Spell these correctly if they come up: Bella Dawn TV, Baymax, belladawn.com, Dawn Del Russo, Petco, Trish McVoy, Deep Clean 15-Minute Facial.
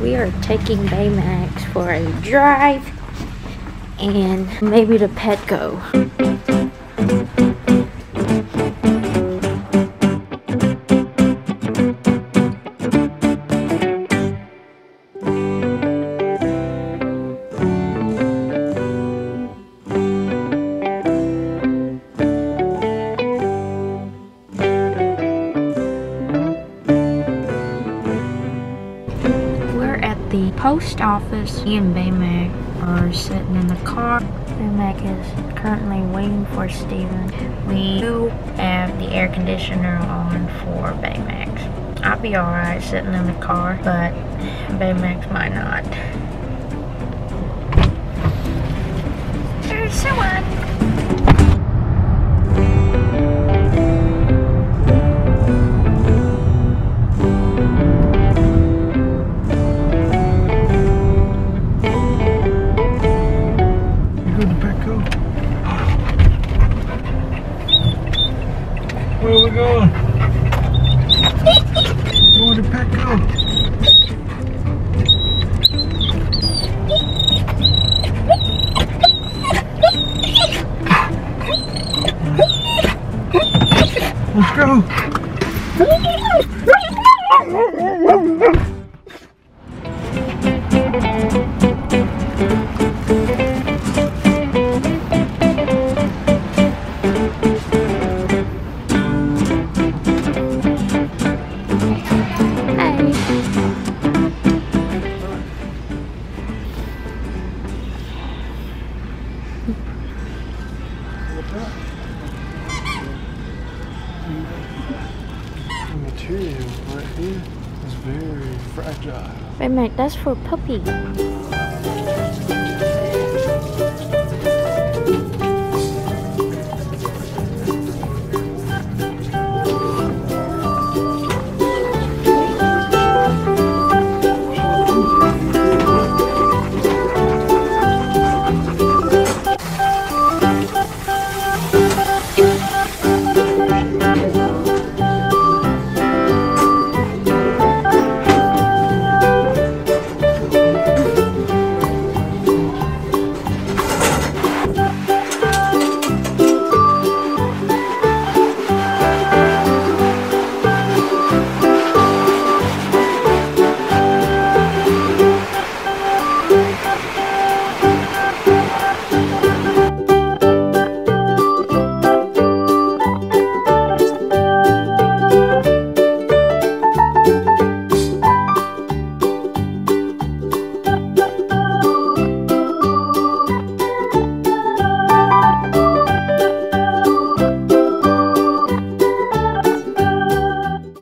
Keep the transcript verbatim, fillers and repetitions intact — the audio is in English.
We are taking Baymax for a drive and maybe to Petco. The post office. He and Baymax are sitting in the car. Baymax is currently waiting for Steven. We do have the air conditioner on for Baymax. I'll be alright sitting in the car, but Baymax might not. There's someone. Where are we going? Going to Petco. Let's go. The material right here is very fragile. Baymax, that's for puppy.